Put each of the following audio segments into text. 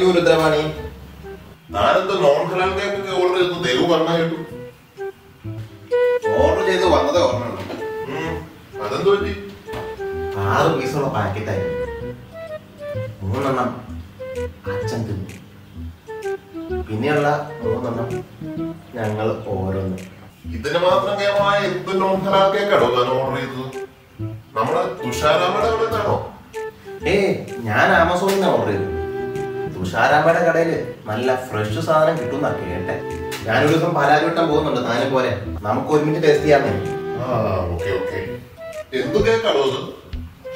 you, Rudravani? I the non-halal order they do. Hey, I'm Amazon in the order. Tushara Badakade, Mala fresh to Sara and Kituna. Can you some paragraph on the time for it? Namco me to test the other. Ah, okay. In the Kadozo,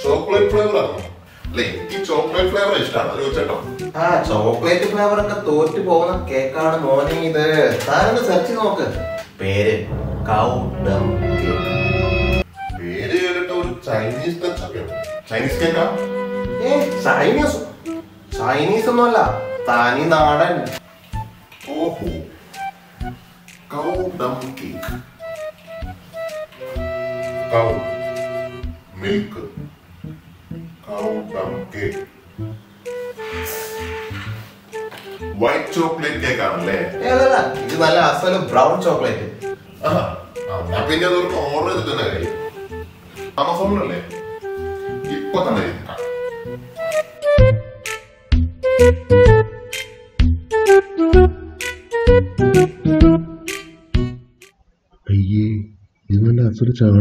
chocolate flavor. Lake, chocolate flavor is done. Ah, chocolate flavor and the toast to bone, cake and morning there. Sara is such an orchid. Pere, cow, dumb cake. Pere to Chinese cake. Chinese cake? Chinese or not? Tani Nadan. Oh, cow dumb cake. Cow milk. Cow dumb cake. White chocolate cake, aren't they? No. This is brown chocolate. Ah, I think that's orange. Amazon. This is not a This is not a brown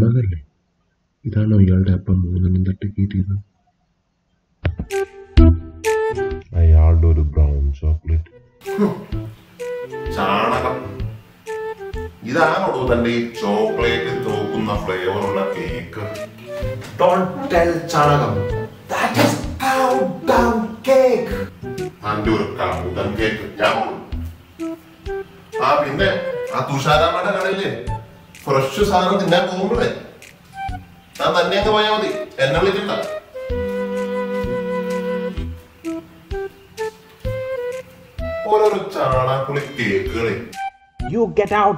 chocolate. Chanaka. This is a chocolate flavor cake. Don't tell Chanaka. That is cow dumb cake. And your cow dumb cake. That's Fresh shoes are not in that home. Now, the next way out and a little bit. What a charana pulley cake. You get out.